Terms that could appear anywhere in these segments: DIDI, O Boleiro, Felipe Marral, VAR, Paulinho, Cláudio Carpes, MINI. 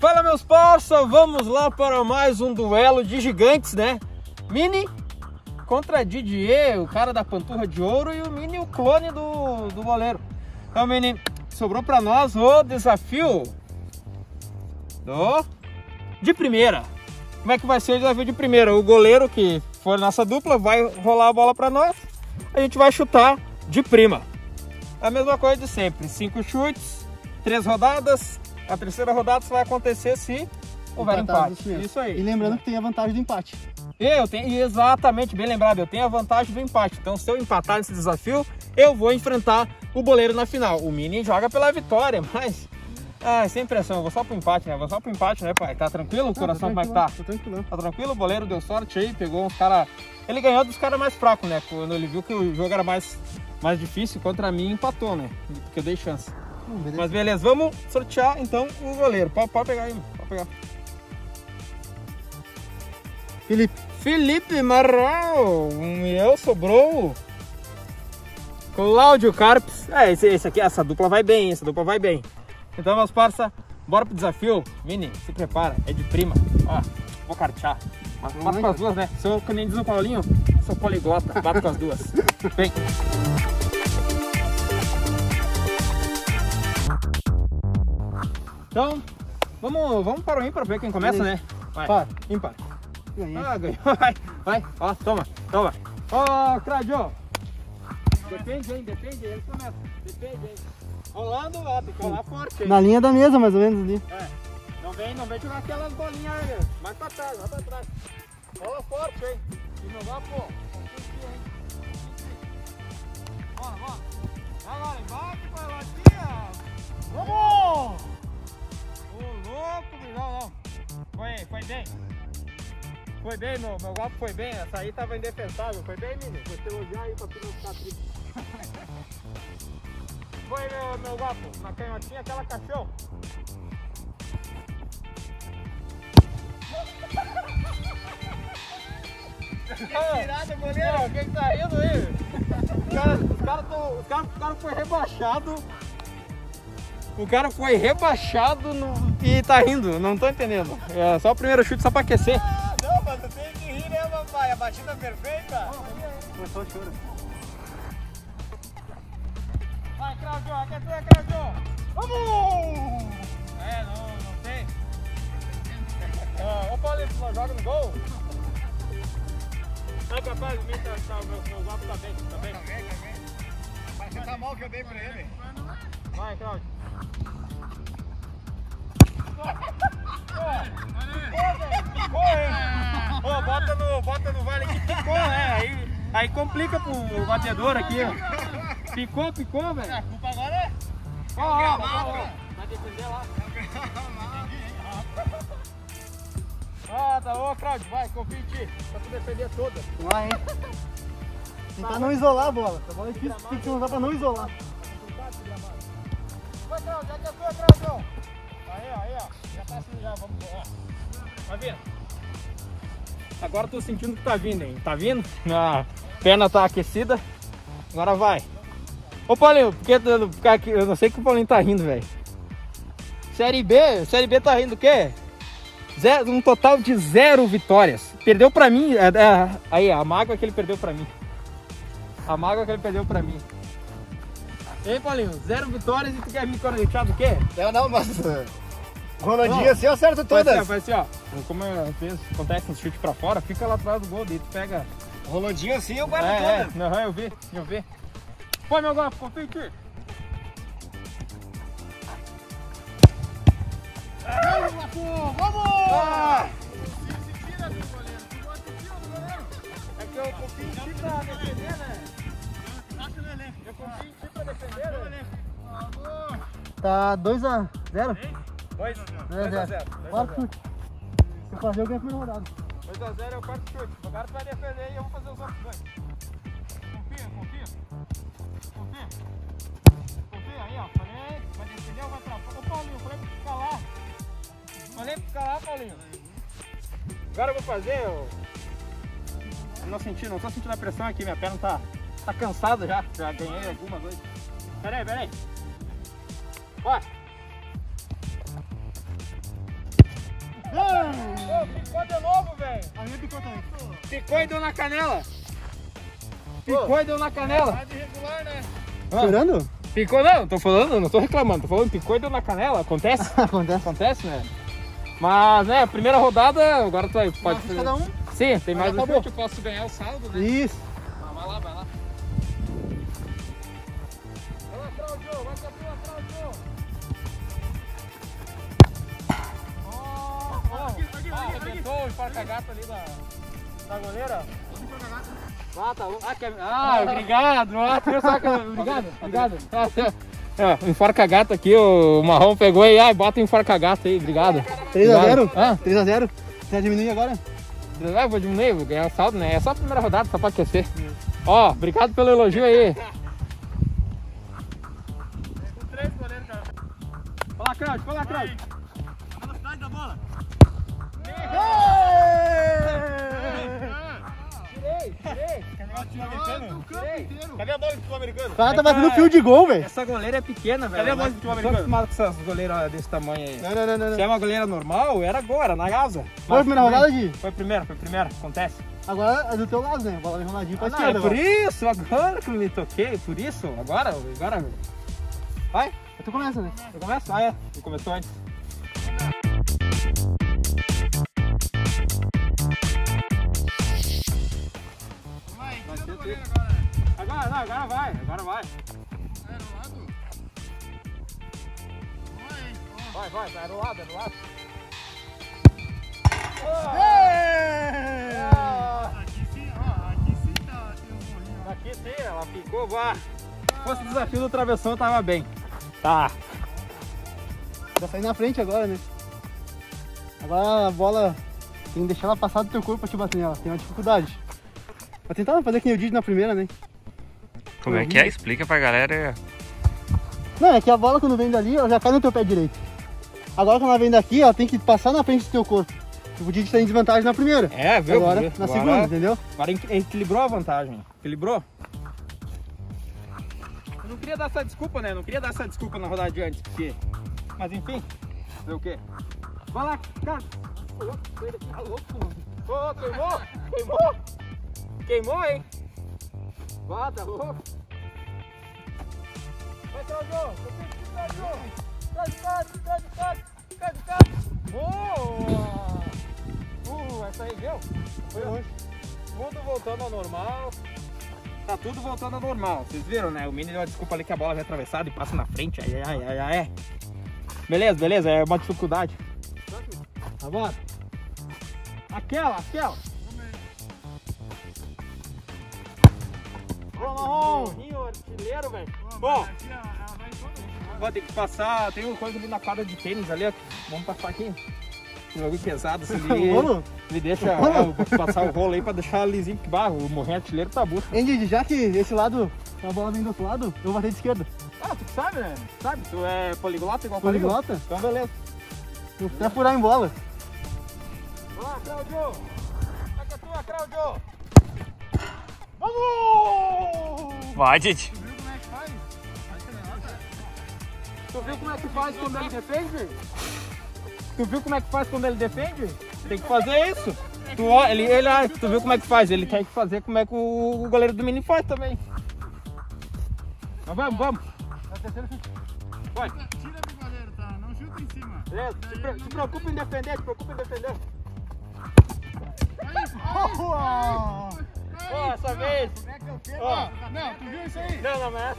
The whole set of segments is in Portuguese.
Fala, meus parça, vamos lá para mais um duelo de gigantes, né? Mini contra Didier, o cara da panturra de ouro, e o Mini, o clone do Boleiro. Então, Mini, sobrou para nós o desafio de primeira. Como é que vai ser o desafio de primeira? O goleiro, que foi a nossa dupla, vai rolar a bola para nós, a gente vai chutar de prima. A mesma coisa de sempre, 5 chutes, 3 rodadas, a terceira rodada só vai acontecer se houver empate. Isso aí. E lembrando que tem a vantagem do empate. Eu tenho, exatamente, bem lembrado, eu tenho a vantagem do empate. Então, se eu empatar nesse desafio, eu vou enfrentar o Boleiro na final. O Mini joga pela vitória, mas... ah, sem pressão, eu vou só pro empate, né? Vou só pro empate, né, pai? Tá tranquilo o coração? Como é que tá? Tá tranquilo. Tá tranquilo? O Boleiro deu sorte aí, pegou uns caras... ele ganhou dos caras mais fracos, né? Quando ele viu que o jogo era mais difícil, contra mim, empatou, né? Porque eu dei chance. Beleza. Mas beleza, vamos sortear, então, o Boleiro. Pode pegar aí, pode pegar. Felipe Marral, sobrou Cláudio Carpes. É, essa dupla vai bem, Então, meus parça, bora pro desafio. Mini, se prepara, é de prima. Ó, vou cartear. Bato com as duas, né? Sou, como nem diz o Paulinho, sou poliglota, bato com as duas. Vem. Então, vamos para o ímpar, ver quem começa, né? Vai, ímpar. Ganhei. Ah, ganhou. Vai, ó, toma. Ó, Cláudio. Depende, ele começa. Depende, hein. Rolando, ó, tem que rolar forte, hein. Na linha da mesa, mais ou menos, ali. É. Não vem jogar aquelas bolinhas aí. Mais pra trás, vai pra trás. Rola forte, hein. E não vai, pô. Bora. Vai lá, embaixo, vai lá, tia. Vamos! Ô, louco, não. Foi bem. Foi bem, meu golpe foi bem, essa aí tava indefensável, foi bem, menino. Vou te elogiar aí pra tu não ficar triste. Foi, meu golpe, na canhotinha, aquela caixão. Que tirada, goleiro! Quem tá rindo aí? O cara foi rebaixado. O cara foi rebaixado e tá rindo, não tô entendendo. É só o primeiro chute, só pra aquecer. Tu tem que rir, né, papai? A batida perfeita. Começou o choro. Vai, Cláudio. Aqui é tua, Cláudio. Vamos! É, não tem. Ô, Paulinho, tu não joga no gol? Não é capaz de mim, meu guapo tá bem. Tá bem. Vai chutar mal que eu dei pra ele. Vai, Cláudio. Bota no vale que picou, né? Aí complica pro batedor aqui, ó. Picou, velho. A culpa agora é... ó. Vai defender lá. Ô, Cláudio, vai, confia em ti. Pra tu defender toda. Vamos lá, hein? Tentar não isolar a bola. A bola é difícil, tem que usar pra não isolar. Vai, Cláudio, já que é tua, Cláudio. Aí, ó. Já tá assim, já, vamos lá. Vai vir. Agora tô sentindo que tá vindo, hein? Tá vindo? A perna tá aquecida. Agora vai. Ô, Paulinho, porque eu não sei que o Paulinho tá rindo, velho. Série B tá rindo o quê? Um total de 0 vitórias. Perdeu pra mim. Aí, a mágoa que ele perdeu pra mim. Ei, Paulinho, 0 vitórias e tu quer me cornetar do quê? Eu não, mas... Ronaldinho, assim eu acerto todas. Vai assim, ó. Como acontece um chute pra fora, fica lá atrás do gol, daí tu pega. Ronaldinho, assim eu guardo todas. Aham, eu vi. Põe, meu golpe, confia em ti. Vamos! Se tira do goleiro, tu gosta de tiro do goleiro. É que eu confio em ti pra defender, né? Eu confio em ti pra defender, né? Tá 2-0. 2-0. 4 chutes. Se eu fazer, eu ganho a primeira rodada. 2-0 é o 4 chute. O cara vai defender e eu vou fazer os outros dois. Confia. Aí, ó. Falei, vai defender ou vai pra fora? Ô, Paulinho, falei pra ficar lá. Paulinho. Agora eu vou fazer, não tô sentindo a pressão aqui, minha perna tá cansada já. Já ganhei algumas hoje. Pera aí. Bora! Pô, picou de novo, velho! A minha picou também. Picou e deu na canela. Picou e deu na canela. Tá de regular, né? Chorando? Picou, não tô reclamando, tô falando, picou e deu na canela, acontece? Acontece, né? Mas, né, a primeira rodada, agora tu aí pode fazer. Cada um? Sim, tem mais um que eu posso ganhar o saldo, né? Isso. Ah, vai lá. Vai lá, Claudio, vai Claudio. Arrebentou o porta-gato ali da goleira. Ah, tá bom. Ah, obrigado. Obrigado. Um enforca-gato aqui, o Marrom pegou aí. Ai, bota um enforca-gato aí, obrigado. 3x0? Ah? 3x0? Você vai diminuir agora? Ah, vou diminuir, vou ganhar o saldo, né? É só a primeira rodada, só pra aquecer. Ó, obrigado pelo elogio aí. Com 3 goleiros, cara. Vai lá, Claudio. Velocidade da bola. Cadê a bola de futebol americano? O cara tá batendo fio de gol, velho. Essa goleira é pequena, velho. Cadê a bola de futebol americano? Eu tô acostumado com essas goleiras desse tamanho aí. Não. Se é uma goleira normal, era agora, na Gaza. Foi a primeira rodada, Gui? Foi a primeira, acontece. Agora é do teu lado, né? Bola de Ronaldinho pra esquerda. Por isso, agora que eu me toquei, por isso, agora. Vai? Tu começa, né? Eu começo? Ah, é. Tu começou antes. Agora vai. É do lado? Vai, é do lado. Aqui sim, ó. Aqui sim, ela ficou, vai. Se fosse o desafio do travessão, eu tava bem. Tá. Já saí na frente agora, né? Agora a bola tem que deixar ela passar do teu corpo pra te bater nela. Tem uma dificuldade. Vou tentar fazer que nem o Didi na primeira, né? Como é que é? Explica pra galera. Não, é que a bola quando vem dali, ela já cai no teu pé direito. Agora quando ela vem daqui, ela tem que passar na frente do teu corpo. O Didi tá em desvantagem na primeira. É, viu? Agora na segunda, entendeu? Agora equilibrou a vantagem. Equilibrou. Eu não queria dar essa desculpa, né? Não queria dar essa desculpa na rodada de antes, porque... Mas enfim, fazer o quê? Vai lá, cara. Tá louco. Ô, queimou, hein? Vá, tá louco? Vai, Claudio! Cai de casa! Boa! Essa aí deu? Foi hoje. Tudo voltando ao normal. Tá tudo voltando ao normal. Vocês viram, né? O Mini deu uma desculpa ali que a bola vai atravessada e passa na frente. Aí. Beleza. É uma dificuldade. Agora. Aquela. Marrom! Artilheiro, velho. Bom, vai ter que passar. Tem uma coisa ali na quadra de tênis ali, ó. Vamos passar aqui. Um bagulho pesado, assim. Me deixa passar o rolo aí pra deixar lisinho, porque barro. O morrer artilheiro tá burro. Hein, Didi, já que esse lado, a bola vem do outro lado, eu vou bater de esquerda. Ah, tu que sabe, né? Tu é poliglota igual poliglota? Então, beleza. Vou até furar em bola. Vamos lá, Claudio! Vai que é tua, Claudio! Vamos! Vai, Didi! Tu viu como é que faz? Tu viu como é que faz quando ele defende? Tem que fazer isso! Tu viu como é que faz? Ele tem que fazer como é que o goleiro do Mini faz também. Mas vamos! Vai! Tira do goleiro, tá? Não chuta em cima! Te preocupa em defender! Boa! Pô, essa vez! Não, tu viu isso aí? Não, mas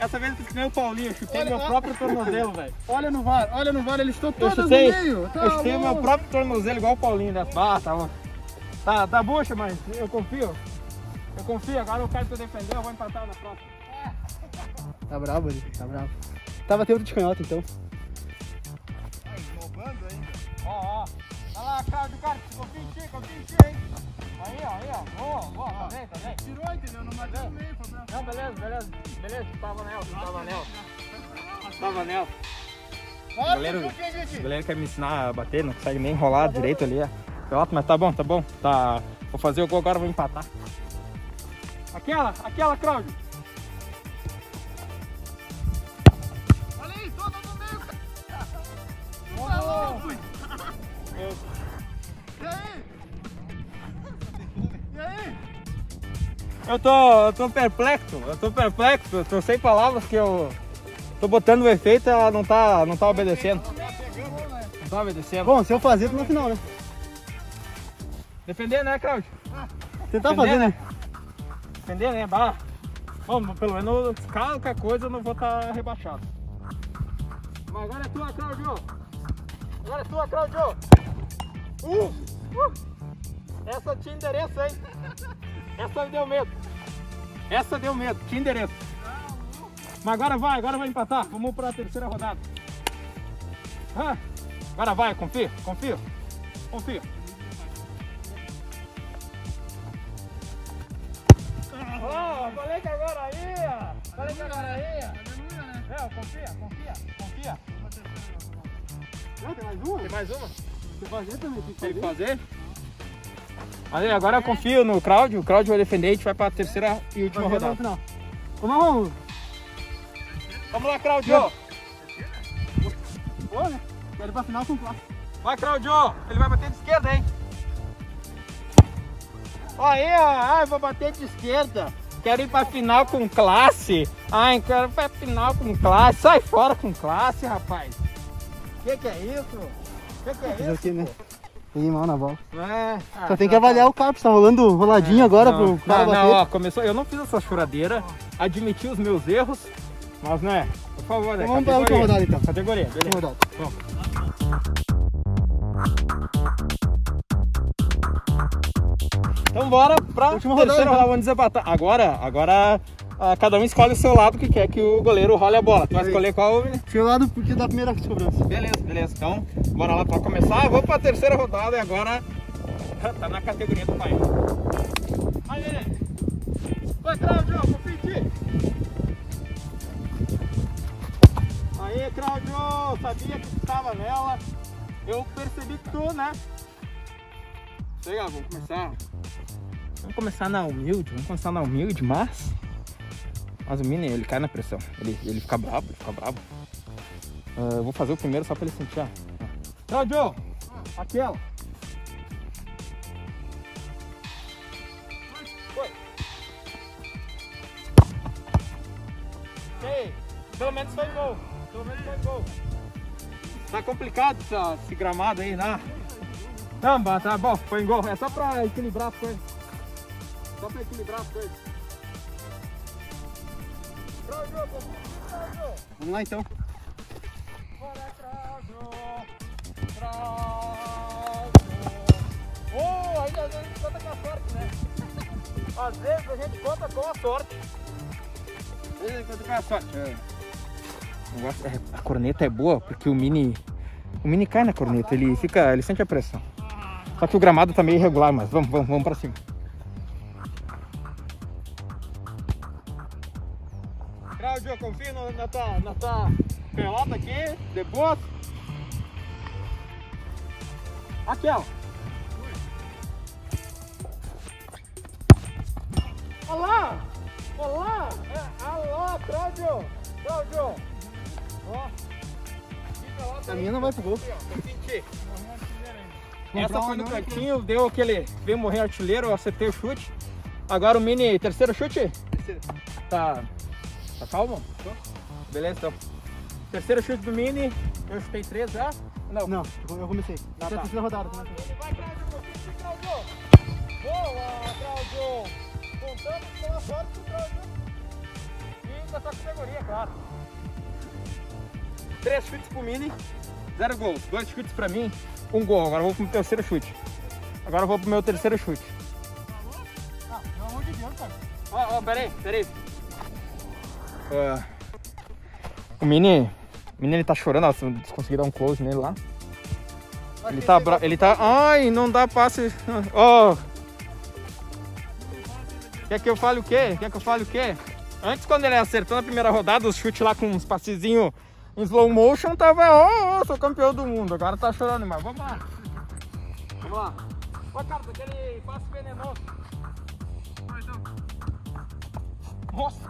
essa vez eu fiz que nem o Paulinho, eu chutei meu próprio tornozelo, velho. Olha no VAR, ele estou todo no meio. Eu chutei meu próprio tornozelo igual o Paulinho, né? Tá bucha, mas eu confio, agora eu quero que eu defender, eu vou empatar na próxima. Tá bravo ali, tá bravo. Tava tendo de canhota então. Tá englobando ainda. Ó. Olha lá, cara, confia em ti, hein? Aí, ó. Boa, tá bem. Tirou, entendeu? Não bateu no meio, Fabiano. Não, beleza. Tava nela. O goleiro quer me ensinar a bater, não consegue nem enrolar direito ali, ó. Pelato, mas tá bom, tá bom. Tá. Vou fazer o gol agora, vou empatar. Aquela, aquela, Cláudio. Olha aí, toda no meio, cara. E aí? E aí? Eu tô perplexo, eu tô sem palavras que eu... Tô botando o efeito, ela não tá obedecendo. Não tá obedecendo. Bom, se eu fazer, tô no final, né? Defender, né, Cláudio? Tentar fazer, né? Defender, né? Bah. Bom, pelo menos qualquer coisa eu não vou estar rebaixado. Mas agora é tua, Cláudio! Agora é tua, Cláudio! Essa tinha endereço, hein? Essa deu medo. Essa deu medo, tinha endereço. Mas agora vai empatar. Vamos para a terceira rodada. Ah, agora vai, confia, confia, confia. Oh, falei que agora aí, ó. Falei que agora aí. É, confia, confia, confia. Tem mais uma? Tem mais uma? Tem que fazer também. Tem que fazer? Aí, agora eu confio no Cláudio. O Cláudio vai defender e a gente vai para a terceira e última rodada. Vamos lá. Vamos lá, Claudio! Boa, né? Quero ir pra final com o Cláudio. Vai, Claudio! Ele vai bater de esquerda, hein? Aí, ó! Ai, vou bater de esquerda! Quero ir pra final com classe! Ai, quero ir pra final com classe! Sai fora com classe, rapaz! Que é isso? Que é isso? Aqui, né? Peguei mal na bola. É. Ah, só tem que avaliar o carro, tá rolando roladinho agora pro cara bater. Não, ó, começou. Eu não fiz essa choradeira, admiti os meus erros. Mas não é, por favor, né? Vamos para a última rodada então. Categoria, beleza. Rodada. Bom. Então bora para última terceira rodada, vamos desempatar. Agora cada um escolhe o seu lado que quer que o goleiro role a bola. Tu vai escolher qual, né? Seu lado porque da primeira cobrança. Beleza, beleza. Então bora lá para começar. Vamos para a terceira rodada e agora tá na categoria do pai. Aí, beleza. Vai, Cláudio, compete. Aí, Cláudio, sabia que estava nela. Eu percebi que tu, né? Chega, vamos começar. Vamos começar na humilde, mas o Mini, ele cai na pressão. Ele fica brabo, eu vou fazer o primeiro só pra ele sentir. Cláudio, aquela. Foi. Ei, pelo menos foi gol. Tá complicado esse gramado aí, né? Não, tá bom, foi em gol. É só pra equilibrar as coisas. Vamos lá então. Oh, ainda a gente conta com a sorte, né? Às vezes a gente conta com a sorte. A corneta é boa porque o Mini cai na corneta, ele sente a pressão. Só que o gramado tá meio irregular, mas vamos pra cima. Cláudio, eu confio na tua pelota aqui, de boa. Aqui, ó. Olá! Olá! Alô, Cláudio! Cláudio! A minha não vai pro gol. Essa foi no cantinho, deu aquele. Veio morrer artilheiro, eu acertei o chute. Agora o Mini, terceiro chute? Terceiro. Tá calmo? Tô. Beleza então. Terceiro chute do Mini, eu chutei 3 já? Não, eu comecei. Tá, tá. Terceira rodada. Vai, Cláudio, você Cláudio! Boa, Cláudio! Contamos com a sorte do Cláudio. E da sua categoria, claro. 3 chutes pro Mini, 0 gols. 2 chutes pra mim, 1 gol. Agora eu vou pro meu terceiro chute. Ah, pelo amor de Deus, cara. Ó, peraí. O Mini, ele tá chorando. Ó, se eu conseguir dar um close nele lá. Ele tá... Ai, não dá passe. Ó. Oh. Quer que eu fale o quê? Antes, quando ele acertou na primeira rodada, os chutes lá com uns passezinhos... Em slow motion tava, ó, sou campeão do mundo. Agora tá chorando demais. Vamos lá. Vamos lá. Ô, cara, aquele passo venenoso. Vai, então. Nossa.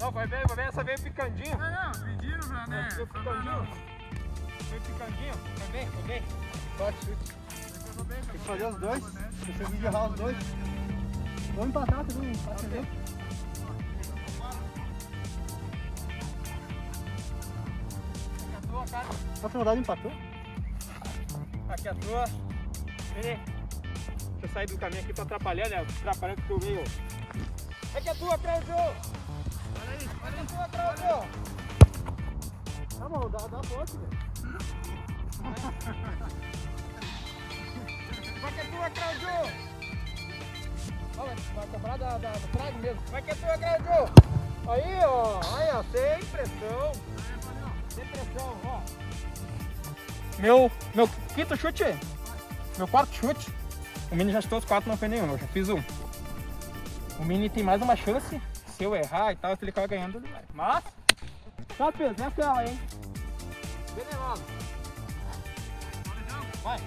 Não, vai bem, essa veio picandinho. Não, pediram pra, né? Veio picandinho. Veio picandinho. Vai bem, vai bem. Bate, chute. Tem que fazer os dois. Tem que conseguir errar os dois. Vamos empatar, tudo bem. Nossa rodada empatou? Aqui a tua. Deixa eu sair do caminho aqui pra atrapalhar, né? Atrapalhando que eu meio. Aqui a tua, Cláudio! Olha aí, olha a tua, Cláudio! Tá bom, dá bote, velho. Vai que é tua, Cláudio! Vai quebrar da trás mesmo. Vai que é tua, Cláudio! Aí, ó, aí, ó, sem pressão. Depressão, ó. Meu quinto chute. Meu quarto chute. O Mini já estou os quatro, não foi nenhum. Eu já fiz um. O Mini tem mais uma chance. Se eu errar e tal, se ele vai ganhando, ele vai. Mas, tá peso, né, ela, hein? Venenoso. Vai.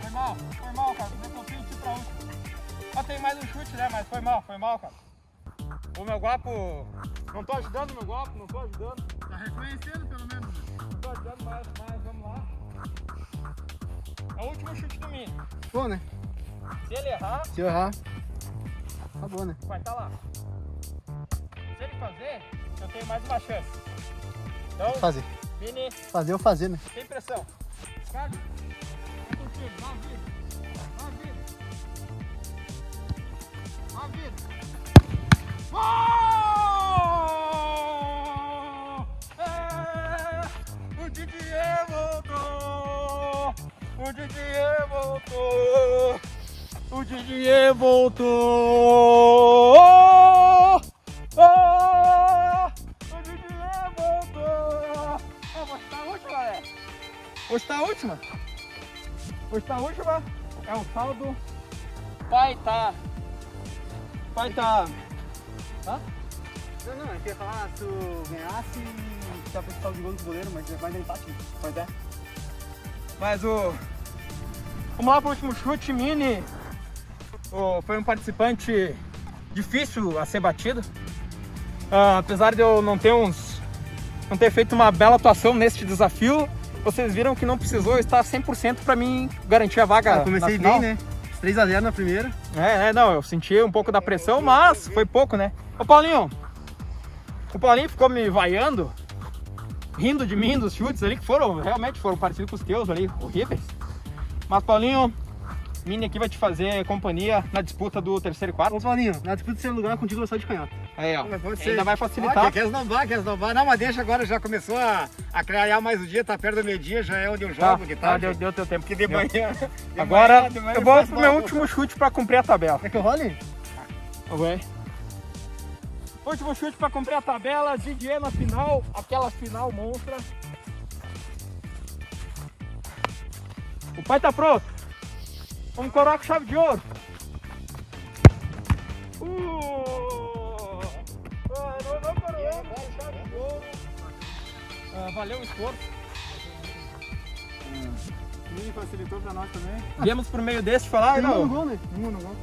Foi mal, cara. Eu confio em ti pra último. Só tem mais um chute, né? Mas foi mal, cara. O meu guapo... Não tô ajudando meu golpe, não tô ajudando. Tá reconhecendo pelo menos. Não tô ajudando mais, mas vamos lá. É o último chute do Mini. Bom, né? Se ele errar... Se eu errar, tá bom, né? Vai, tá lá. Se ele fazer, eu tenho mais uma chance. Então, fazer. Mini... Fazer ou fazer, né? Sem pressão. Ricardo, é contigo, dá uma vida. Dá uma vida. Dá uma vida. Uou! O Didier voltou! O Didier voltou! Eu vou chutar a última, galera! Vou chutar a última! É um saldo... Vai tá... Hã? Não, eu queria falar, se tu ganhasse, dá pra chutar o segundo do goleiro, mas vai dar empate, vai dar. Mas o... Vamos lá para o último chute, Mini. Foi um participante difícil a ser batido. Apesar de eu não ter feito uma bela atuação neste desafio, vocês viram que não precisou estar 100% para mim garantir a vaga. Eu comecei bem, né? 3-0 na primeira. Não, eu senti um pouco da pressão, mas foi pouco, né? Ô Paulinho, o Paulinho ficou me vaiando, rindo de mim dos chutes ali, que realmente foram parecidos com os teus ali, horríveis. Mas Paulinho, Mini aqui vai te fazer companhia na disputa do terceiro e quarto. Ô Paulinho, na disputa do terceiro lugar contigo eu sou de canhota. Aí ó, ainda vai facilitar. Quer esnobar. Não, mas deixa agora, já começou a clarear mais o dia, tá perto do meio-dia, já é onde eu jogo. Deu teu tempo. Porque de manhã... Agora eu vou pro meu último chute pra cumprir a tabela. É que eu role? Ué. Último chute pra cumprir a tabela, Didier na final, aquela final monstra. O pai tá pronto. Vamos coroar com chave de ouro. Não coroamos com chave de ouro. Valeu o esforço. O Mini facilitou pra nós também. Viemos por meio desse falar. Não, gol, né? Não gol.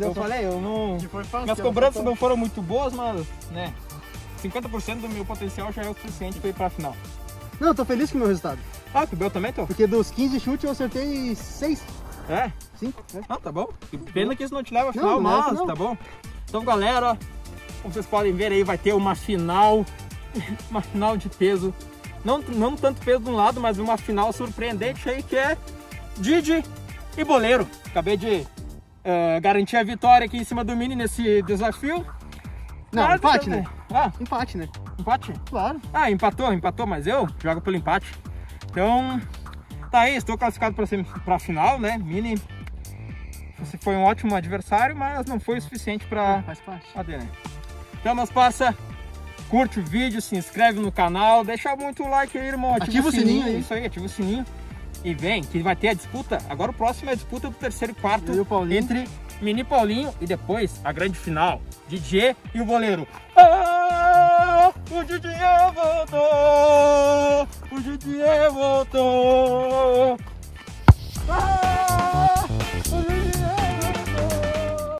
Eu falei, eu não... Foi fácil, minhas cobranças não foram muito boas, mas, né? 50% do meu potencial já é o suficiente pra ir pra final. Não, eu tô feliz com o meu resultado. Ah, que bom também, então. Porque dos 15 chutes eu acertei 6. É? 5. É. Ah, tá bom. Pena que isso não te leva a final, mas tá bom. Então, galera, como vocês podem ver aí, vai ter uma final. Uma final de peso. Não tanto peso de um lado, mas uma final surpreendente aí, que é Didi e Boleiro. Acabei de garantir a vitória aqui em cima do Mini nesse desafio. Não, claro, empate, né? Ah, empate, né? Empate? Claro. Ah, empatou, mas eu jogo pelo empate. Então, tá aí, estou classificado para a final, né? Mini, você foi um ótimo adversário, mas não foi o suficiente para bater, né? Então, meus parça, curte o vídeo, se inscreve no canal, deixa muito like aí, irmão. Ativa o sininho aí. Isso aí, ativa o sininho. E vem, que vai ter a disputa. Agora o próximo é a disputa do terceiro e quarto entre Mini Paulinho e depois a grande final, DJ e o Boleiro. O DJ voltou, o DJ voltou.